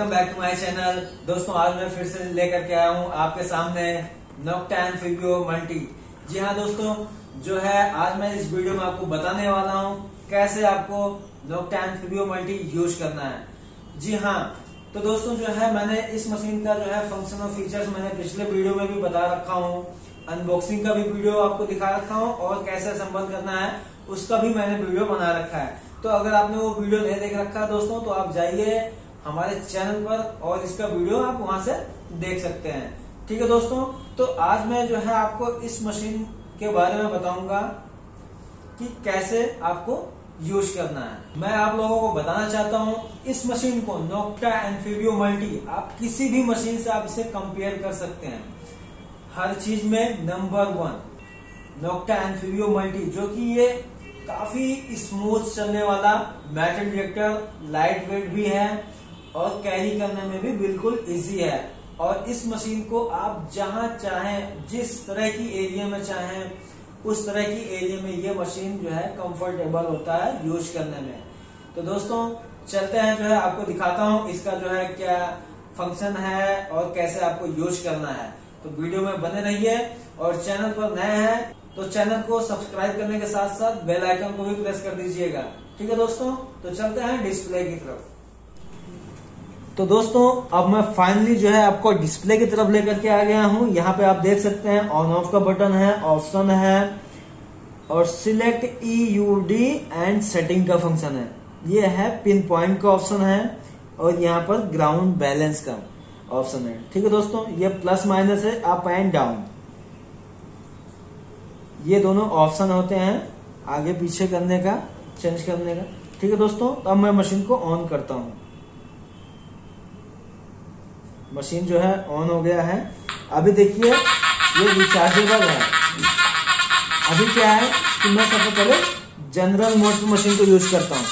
Welcome back to my channel. दोस्तों आज मैं फिर से लेकर के आया हूँ आपके सामने नॉकटा मल्टी। जी हाँ दोस्तों, जो है आज मैं इस वीडियो में आपको बताने वाला हूँ कैसे आपको नॉकटा मल्टी यूज करना है। जी हाँ, तो दोस्तों जो है मैंने इस मशीन का जो है फंक्शन और फीचर्स मैंने पिछले वीडियो में भी बता रखा हूँ, अनबॉक्सिंग का भी वीडियो आपको दिखा रखा हूँ और कैसे असेंबल करना है उसका भी मैंने वीडियो बना रखा है। तो अगर आपने वो वीडियो नहीं देख रखा दोस्तों तो आप जाइए हमारे चैनल पर और इसका वीडियो आप वहां से देख सकते हैं। ठीक है दोस्तों, तो आज मैं जो है आपको इस मशीन के बारे में बताऊंगा कि कैसे आपको यूज करना है। मैं आप लोगों को बताना चाहता हूं इस मशीन को नॉकटा फिबियो मल्टी आप किसी भी मशीन से आप इसे कंपेयर कर सकते हैं। हर चीज में नंबर 1 नॉकटा फिबियो मल्टी, जो कि ये काफी स्मूथ चलने वाला मेटल डिटेक्टर, लाइट वेट भी है और कैरी करने में भी बिल्कुल इजी है। और इस मशीन को आप जहां चाहें, जिस तरह की एरिया में चाहें उस तरह की एरिया में ये मशीन जो है कंफर्टेबल होता है यूज करने में। तो दोस्तों चलते हैं, जो है आपको दिखाता हूं इसका जो है क्या फंक्शन है और कैसे आपको यूज करना है। तो वीडियो में बने रहिए और चैनल पर नए हैं तो चैनल को सब्सक्राइब करने के साथ साथ बेल आइकन को भी प्रेस कर दीजिएगा। ठीक है दोस्तों, तो चलते हैं डिस्प्ले की तरफ। तो दोस्तों अब मैं फाइनली जो है आपको डिस्प्ले की तरफ लेकर के आ गया हूं। यहाँ पे आप देख सकते हैं ऑन ऑफ का बटन है, ऑप्शन है और सिलेक्ट EUD एंड सेटिंग का फंक्शन है। ये है पिन पॉइंट का ऑप्शन है और यहाँ पर ग्राउंड बैलेंस का ऑप्शन है। ठीक है दोस्तों, ये प्लस माइनस है, अप एंड डाउन, ये दोनों ऑप्शन होते हैं आगे पीछे करने का, चेंज करने का। ठीक है दोस्तों, अब मैं मशीन को ऑन करता हूं। मशीन जो है ऑन हो गया है। अभी देखिए ये रिचार्जेबल है। अभी क्या है कि मैं सबसे पहले जनरल मोड मशीन को यूज करता हूं।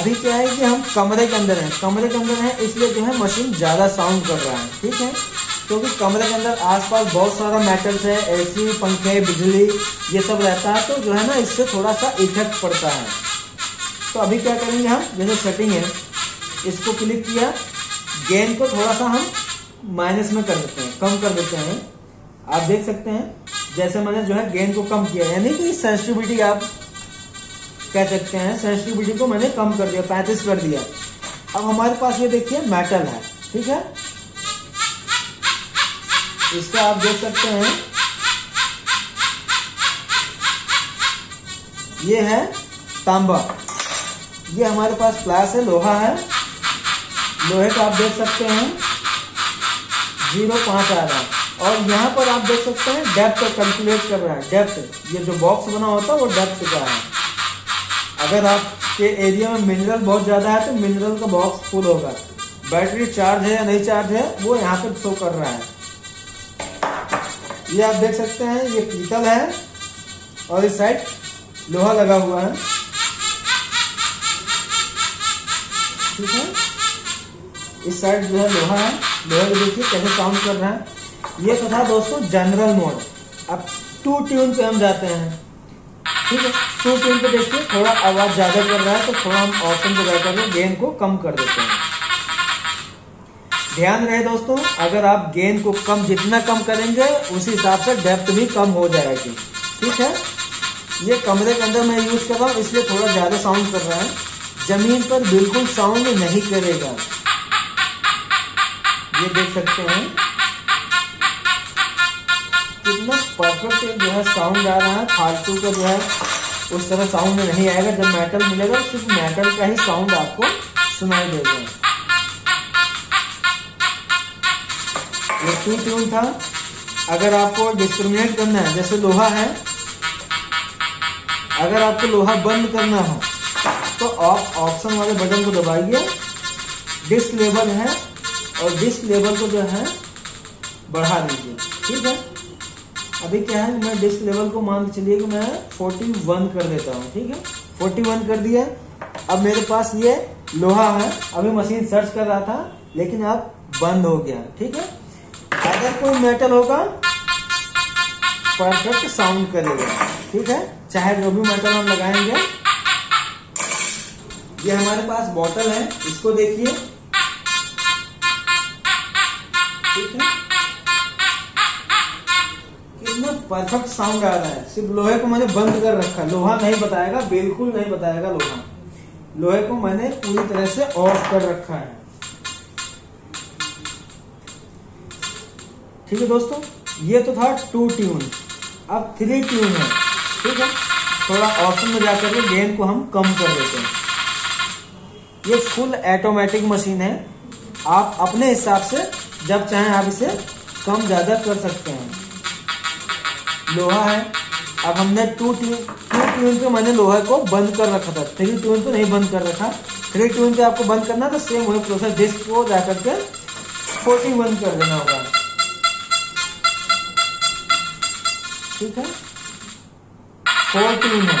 अभी क्या है कि हम कमरे के अंदर हैं, इसलिए जो है मशीन ज्यादा साउंड कर रहा है। ठीक है, क्योंकि कमरे के अंदर आसपास बहुत सारा मेटल्स है, एसी, पंखे, बिजली ये सब रहता है, तो जो है ना इससे थोड़ा सा इफेक्ट पड़ता है। तो अभी क्या करेंगे हम, जैसे सेटिंग है इसको क्लिक किया, गेन को थोड़ा सा हम माइनस में कर देते हैं, कम कर देते हैं। आप देख सकते हैं जैसे मैंने जो है गेन को कम किया, यानी कि सेंसिटिविटी आप कह सकते हैं, सेंसिटिविटी को मैंने कम कर दिया, 35 कर दिया। अब हमारे पास ये देखिए मेटल है। ठीक है, इसका आप देख सकते हैं ये है तांबा, ये हमारे पास प्लास है, लोहा है। लोहे का आप देख सकते हैं 0.5 आ रहा है और यहाँ पर आप देख सकते हैं डेप्थ कैलकुलेट कर रहा है। डेप्थ, ये जो बॉक्स बना होता है वो डेप्थ का है। अगर आपके एरिया में मिनरल बहुत ज्यादा है तो मिनरल का बॉक्स फुल होगा। बैटरी चार्ज है या नहीं चार्ज है वो यहाँ पर शो कर रहा है। ये आप देख सकते हैं ये पीतल है और इस साइड लोहा लगा हुआ है। ठीक है, इस साइड जो है लोहा है, लोहा को देखिए कैसे साउंड कर रहा है। ये तो था दोस्तों जनरल मोड। अब 2 ट्यून पे हम जाते हैं। ठीक है, 2 ट्यून पे देखिए थोड़ा आवाज ज्यादा कर रहा है, तो थोड़ा हम ऑप्शन पे जाकर गेन को कम कर देते हैं। ध्यान रहे दोस्तों, अगर आप गेन को कम, जितना कम करेंगे उसी हिसाब से डेप्थ भी कम हो जाएगी। ठीक है, ये कमरे के अंदर मैं यूज कर रहा हूँ इसलिए थोड़ा ज्यादा साउंड कर रहा है, जमीन पर बिल्कुल साउंड नहीं करेगा। ये देख सकते हैं कितना परफेक्ट जो है साउंड आ रहा है। फालतू का जो है उस तरह साउंड नहीं आएगा, जब मेटल मिलेगा सिर्फ मेटल का ही साउंड आपको सुनाई देगा। ये 2 ट्यून था। अगर आपको डिस्क्रिमिनेट करना है, जैसे लोहा है, अगर आपको लोहा बंद करना हो तो आप ऑप्शन वाले बटन को दबाइए। डिस्क लेवल है और डिस्क लेवल को जो है बढ़ा दीजिए। ठीक है, अभी क्या है मैं डिस्क लेवल को मान के चलिए कि मैं 41 कर देता हूँ। ठीक है, 41 कर दिया। अब मेरे पास ये लोहा है, अभी मशीन सर्च कर रहा था लेकिन अब बंद हो गया। ठीक है, अगर कोई मेटल होगा परफेक्ट साउंड करेगा। ठीक है, चाहे जो भी मेटल हम लगाएंगे। ये हमारे पास बोतल है, इसको देखिए परफेक्ट साउंड आ रहा है। सिर्फ लोहे को मैंने बंद कर रखा, लोहा नहीं बताएगा, बिल्कुल नहीं बताएगा लोहा। लोहे को मैंने पूरी तरह से ऑफ कर रखा है। ठीक है दोस्तों, ये तो था 2 ट्यून, अब 3 ट्यून है। ठीक है, थोड़ा ऑप्शन में जाकर के गेन को हम कम कर देते हैं। ये फुल ऑटोमेटिक मशीन है, आप अपने हिसाब से जब चाहें आप इसे कम ज़्यादा कर सकते हैं। लोहा है, अब हमने 2 ट्यून पे मैंने लोहे को बंद कर रखा था, 3 ट्यून पे नहीं बंद कर रखा। 3 ट्यून पे आपको बंद करना तो सेम वही प्रोसेस, डिस्क को जाकर के 41 कर देना होगा। ठीक है, 4 ट्यून है,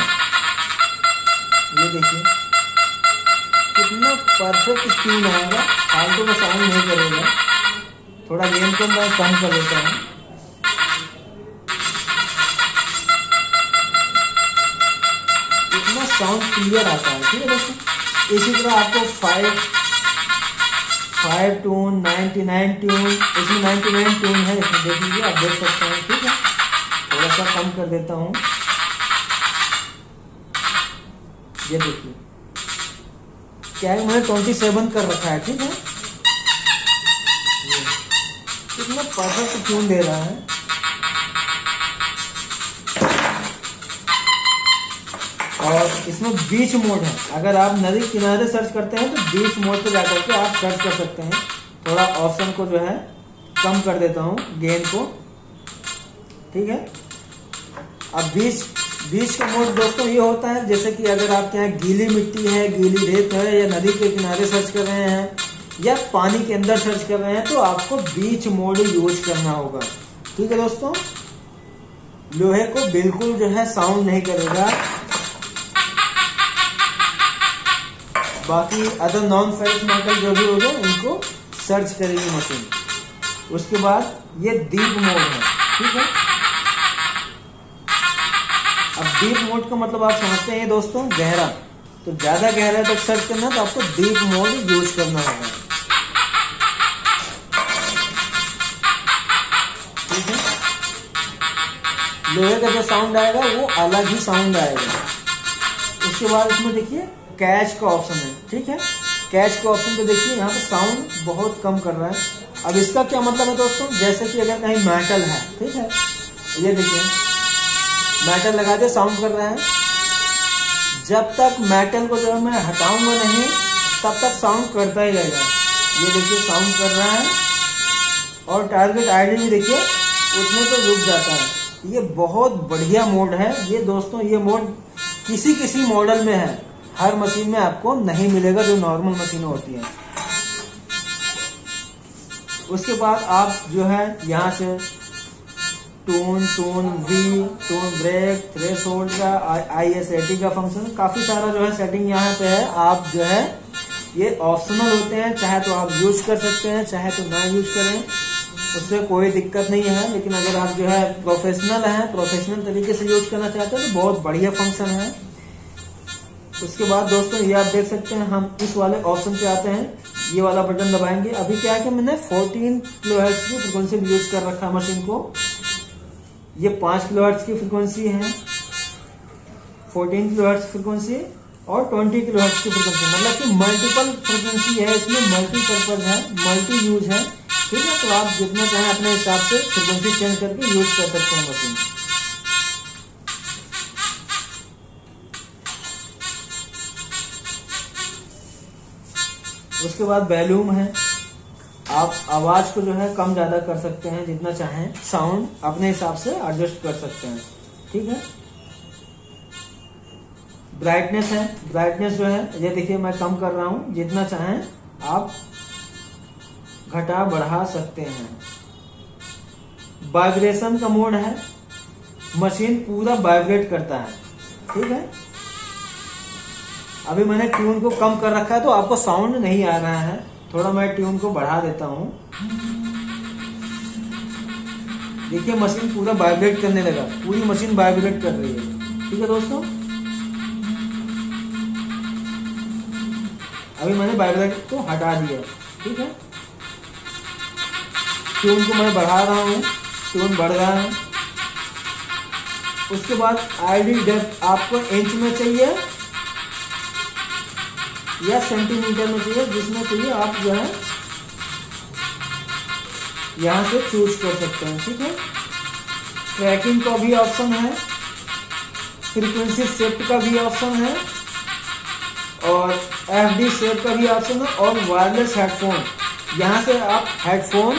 ये देखिए कितना परफेक्ट ट्यून आएगा, फालतू में साउंड नहीं करेगा। थोड़ा गेम को मैं कम कर देता हूँ। इतना साउंड क्लियर आता है। ठीक है दोस्तों, इसी तरह आपको 5 ट्यून, 99 ट्यून, इसमें 99 ट्यून है, इसमें देख लीजिए, आप देख सकते हैं। ठीक है, थोड़ा सा कम कर देता हूँ। ये देखिए क्या है, मैंने 27 कर रखा है। ठीक है, कितना परफेक्ट ट्यून दे रहा है। और इसमें बीच मोड है, अगर आप नदी किनारे सर्च करते हैं तो बीच मोड पे जाकर के आप सर्च कर सकते हैं। थोड़ा ऑप्शन को जो है कम कर देता हूँ, गेन को। ठीक है, अब बीच का मोड दोस्तों ये होता है, जैसे कि अगर आपके यहाँ गीली मिट्टी है, गीली रेत है, या नदी के किनारे सर्च कर रहे हैं या पानी के अंदर सर्च कर रहे हैं, तो आपको बीच मोड यूज करना होगा। ठीक है दोस्तों, लोहे को बिल्कुल जो है साउंड नहीं करेगा। बाकी अदर नॉन फेरिस मेटल जो भी होगा उनको सर्च करेगी मशीन। उसके बाद ये डीप मोड है। ठीक है, अब डीप मोड का मतलब आप समझते हैं दोस्तों, गहरा। तो ज्यादा गहरा तक सर्च करना तो आपको डीप मोड यूज करना होगा। ठीक है, लोहे का जो साउंड आएगा वो अलग ही साउंड आएगा। उसके बाद इसमें देखिए कैच का ऑप्शन है। ठीक है, कैच का ऑप्शन पे देखिए यहाँ पे साउंड बहुत कम कर रहा है। अब इसका क्या मतलब है दोस्तों, जैसे कि अगर कहीं मेटल है, ठीक है, ये देखिए मेटल लगा दे, साउंड कर रहा है। जब तक मेटल को जो मैं हटाऊंगा नहीं तब तक साउंड करता ही रहेगा। ये देखिए साउंड कर रहा है, और टारगेट आईडी भी देखिए उतने तो रुक जाता है। ये बहुत बढ़िया मोड है। ये दोस्तों ये मोड किसी किसी मॉडल में है, हर मशीन में आपको नहीं मिलेगा जो नॉर्मल मशीन होती है। उसके बाद आप जो है यहाँ से tone V, tone break, threshold का, ISAT का फंक्शन, काफी सारा जो है सेटिंग यहाँ पे है। आप जो है ये ऑप्शनल होते हैं, चाहे तो आप यूज कर सकते हैं, चाहे तो ना यूज करें, उससे कोई दिक्कत नहीं है। लेकिन अगर आप जो है प्रोफेशनल हैं, प्रोफेशनल तरीके से यूज करना चाहते हैं तो बहुत बढ़िया फंक्शन है। उसके बाद दोस्तों ये आप देख सकते हैं, हम इस वाले ऑप्शन पे आते हैं, ये वाला बटन दबाएंगे। अभी क्या है कि मैंने 14 kHz की फ्रिक्वेंसी यूज कर रखा है मशीन को। ये 5 kHz की फ्रिक्वेंसी है, 14 kHz फ्रिक्वेंसी और 20 kHz की फ्रिक्वेंसी, मतलब कि मल्टीपल फ्रिक्वेंसी है इसमें, मल्टीपर्पज है, मल्टी यूज है। ठीक है, तो आप जितना चाहें अपने हिसाब से फ्रिक्वेंसी चेंज करके यूज कर सकते हैं मशीन। उसके बाद वॉल्यूम है, आप आवाज को जो है कम ज्यादा कर सकते हैं, जितना चाहें साउंड अपने हिसाब से एडजस्ट कर सकते हैं। ठीक है, ब्राइटनेस है, ब्राइटनेस जो है ये देखिए मैं कम कर रहा हूं, जितना चाहें आप घटा बढ़ा सकते हैं। वाइब्रेशन का मोड है, मशीन पूरा वाइब्रेट करता है। ठीक है, अभी मैंने ट्यून को कम कर रखा है तो आपको साउंड नहीं आ रहा है, थोड़ा मैं ट्यून को बढ़ा देता हूं। देखिए मशीन पूरा वाइब्रेट करने लगा, पूरी मशीन वाइब्रेट कर रही है। ठीक है दोस्तों, अभी मैंने वाइब्रेट को हटा दिया। ठीक है, ट्यून को मैं बढ़ा रहा हूं, ट्यून बढ़ रहा है। उसके बाद आइडियल डेप्थ आपको इंच में चाहिए या सेंटीमीटर में चाहिए, जिसमें चाहिए आप जो है यहाँ से चूज कर सकते हैं। ठीक है, ट्रैकिंग का भी ऑप्शन है, फ्रीक्वेंसी शिफ्ट का भी ऑप्शन है और एफडी शेप का भी ऑप्शन है और वायरलेस हेडफोन, यहाँ से आप हेडफोन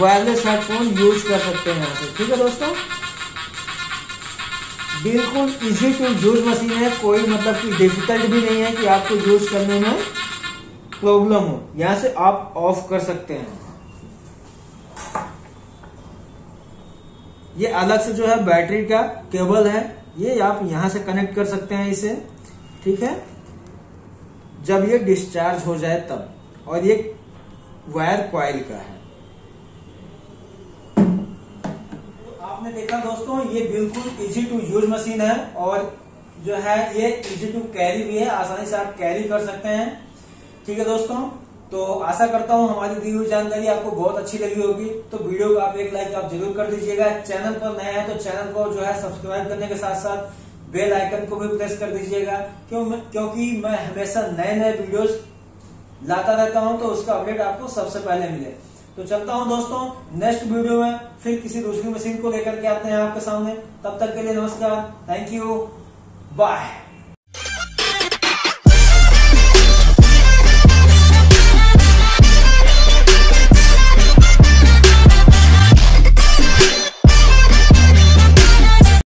वायरलेस हेडफोन यूज कर सकते हैं यहाँ से। ठीक है दोस्तों, बिल्कुल इजी टू यूज मशीन है, कोई मतलब कि डिफिकल्ट भी नहीं है कि आपको यूज करने में प्रॉब्लम हो। यहाँ से आप ऑफ कर सकते हैं। ये अलग से जो है बैटरी का केबल है, ये आप यहाँ से कनेक्ट कर सकते हैं इसे। ठीक है, जब ये डिस्चार्ज हो जाए तब। और ये वायर कॉइल का है। तो आपने देखा दोस्तों, ये बिल्कुल इजी टू यूज मशीन है और जो है ये इजी टू कैरी भी है, आसानी से आप कैरी कर सकते हैं। ठीक है दोस्तों, तो आशा करता हूँ हमारी दी हुई जानकारी आपको बहुत अच्छी लगी होगी। तो वीडियो को आप एक लाइक आप जरूर कर दीजिएगा। चैनल पर नया है तो चैनल को जो है सब्सक्राइब करने के साथ साथ बेल आइकन को भी प्रेस कर दीजिएगा, क्योंकि मैं हमेशा नए नए वीडियोस लाता रहता हूं तो उसका अपडेट आपको सबसे पहले मिले। तो चलता हूं दोस्तों, नेक्स्ट वीडियो में फिर किसी दूसरी मशीन को लेकर के आते हैं आपके सामने। तब तक के लिए नमस्कार, थैंक यू, बाय।